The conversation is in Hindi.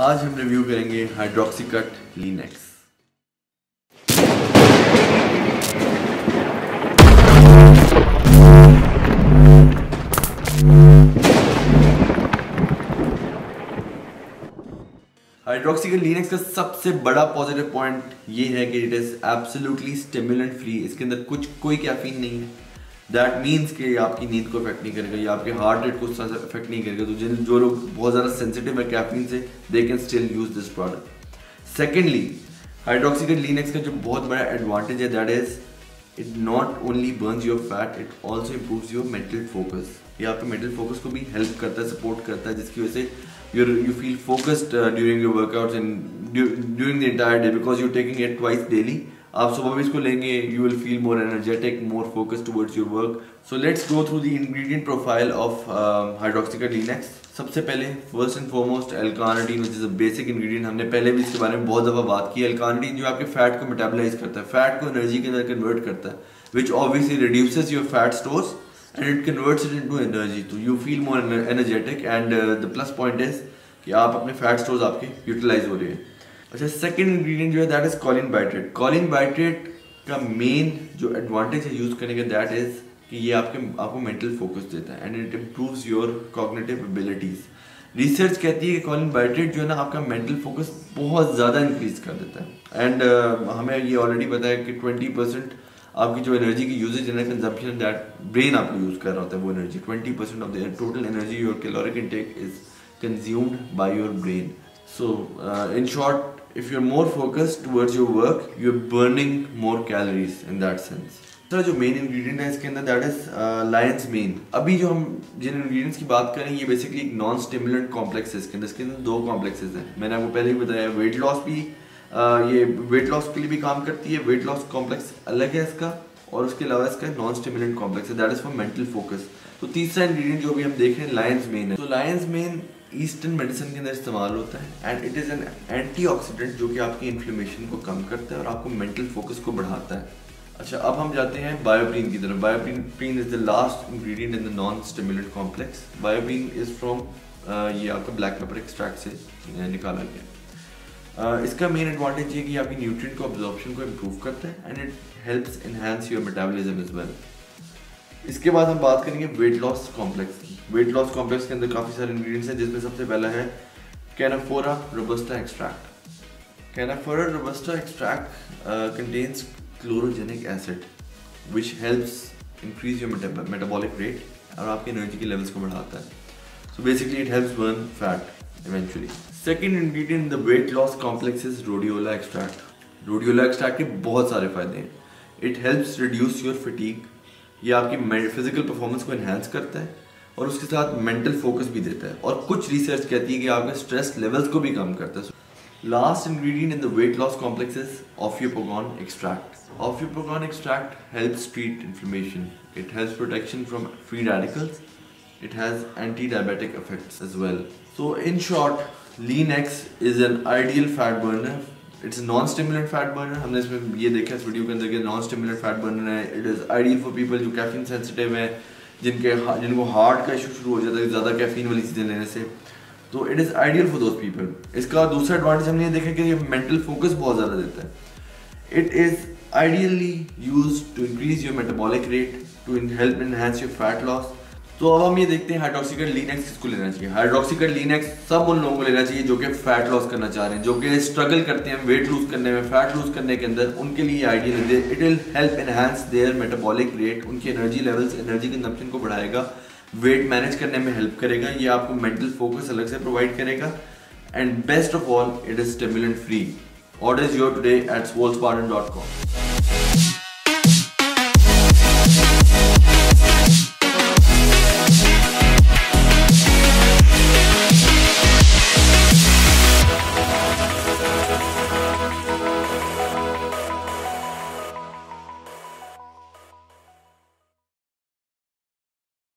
आज हम रिव्यू करेंगे हाइड्रोक्सीकट लीन एक्स। हाइड्रोक्सीकट लीन एक्स का सबसे बड़ा पॉजिटिव पॉइंट ये है कि it is absolutely stimulant free. इसके अंदर कोई कैफीन नहीं है। दैट मीन्स कि आपकी नींद को इफेक्ट नहीं करेगा या आपके हार्ट रेट को इफेक्ट नहीं करेगा। तो जो लोग बहुत ज़्यादा सेंसिटिव है कैफीन से, they can still use this product. Secondly, Hydroxycut lean X का जो बहुत बड़ा एडवांटेज है that is it not only burns your fat, it also improves your mental focus. ये आपके मेंटल फोकस को भी हेल्प करता है, सपोर्ट करता है, जिसकी वजह से you feel focused during your workout and during the entire day because you taking it twice daily. आप सुबह भी इसको लेंगे, you will feel more energetic, more focus towards your work. So let's go through the ingredient profile of Hydroxycut lean X. सबसे पहले first and foremost L carnitine, which is a basic ingredient. हमने पहले भी इसके बारे में बहुत ज़्यादा बात की। एल-कार्निटीन जो आपके फैट को मेटाबोलाइज करता है, फैट को एनर्जी के अंदर कन्वर्ट करता है, which obviously reduces your fat stores and it converts it into energy, तो you feel more energetic. And the plus point is कि आप अपने फैट स्टोर्स आपके यूटिलाइज हो रहे हैं। अच्छा, सेकेंड इंग्रेडिएंट जो है that is choline bitartrate. Choline bitartrate का मेन जो एडवांटेज है यूज़ करने का दैट इज कि ये आपको मेंटल फोकस देता है and it improves your cognitive abilities. Research कहती है कि कोलिन बाइट्रेट जो है ना आपका मेंटल फोकस बहुत ज़्यादा इंक्रीज कर देता है। एंड हमें ये ऑलरेडी पता है कि 20% आपकी जो एनर्जी की यूजेज है ना, कंजम्पशन दैट ब्रेन आपको यूज़ कर रहा होता है, वो energy 20% of the total energy your caloric intake is consumed by your brain. So in short, if you're more focused towards your work, you're burning more calories in that sense. तो जो main ingredient है इसके अंदर that is lion's mane। अभी जो हम जिन ingredients की बात करें, ये basically एक non-stimulant complex है इसके अंदर। इसके अंदर दो complexes हैं, मैंने आपको पहले ही बताया। weight loss भी ये weight loss के लिए भी काम करती है। weight loss complex अलग है इसका, और उसके अलावा इसका non-stimulant complex है that is for mental focus। तो तीसरा ingredient जो भी हम देख रहे हैं lion's mane है। तो lion's mane ईस्टर्न मेडिसिन के अंदर इस्तेमाल होता है and it is an antioxidant जो कि आपकी इन्फ्लेमेशन को कम करता है और आपको मेंटल फोकस को बढ़ाता है। अच्छा, अब हम जाते हैं बायोपरीन की तरफ। BioPerine is the last ingredient in the non stimulant complex. BioPerine is from ये आपका ब्लैक पेपर एक्सट्रैक्ट से निकाला गया। इसका मेन एडवांटेज ये कि आपकी न्यूट्रिएंट को अब्जॉर्प्शन को इम्प्रूव करता है and it helps enhance your metabolism is well. इसके बाद हम बात करेंगे वेट लॉस कॉम्प्लेक्स की। वेट लॉस कॉम्प्लेक्स के अंदर काफ़ी सारे इंग्रेडिएंट्स हैं, जिसमें सबसे पहला है canephora robusta extract. Canephora robusta extract contains chlorogenic acid which helps increase your metabolic rate और आपकी एनर्जी के लेवल्स को बढ़ाता है। So basically it helps burn fat eventually. Second ingredient in the weight loss complex is rhodiola extract. Rhodiola extract के बहुत सारे फायदे हैं। It helps reduce your fatigue, ये आपकी फिजिकल परफॉर्मेंस को इन्हेंस करता है और उसके साथ मेंटल फोकस भी देता है, और कुछ रिसर्च कहती है कि आपके स्ट्रेस लेवल्स को भी कम करता है। Last ingredient in the weight loss complex is ophiopogon extract. Ophiopogon extract helps treat inflammation, it helps protection from free radicals, it has anti diabetic effects as well. So in short, lean X is an ideal fat burner. It's non stimulant fat burner. हमने इसमें ये देखा इस वीडियो के अंदर कि नॉन स्टिमुलेंट फैट बर्नर है। It is ideal for people जो कैफीन सेंसिटिव है, जिनको हार्ट का इशू शुरू हो जाता है ज़्यादा कैफीन वाली चीज़ें लेने से, तो it is ideal for those people. इसका दूसरा एडवांटेज हमने ये देखा कि ये मेंटल फोकस बहुत ज़्यादा देता है। It is ideally use to increase your metabolic rate to help enhance your fat loss. तो अब हम ये देखते हैं हाइड्रोक्सीकट लीन एक्स किसको लेना चाहिए। हाइड्रोक्सीकट लीन एक्स सब उन लोगों को लेना चाहिए जो कि फैट लॉस करना चाह रहे हैं, जो कि स्ट्रगल करते हैं वेट लूज करने में, फैट लूज करने के अंदर, उनके लिए आइडियल है। It will help enhance their metabolic rate, उनकी एनर्जी लेवल्स, एनर्जी कंजम्पशन को बढ़ाएगा, वेट मैनेज करने में हेल्प करेगा, ये आपको मेंटल फोकस अलग से प्रोवाइड करेगा, and best of all it is stimulant free. Order your today at swolespartan.com।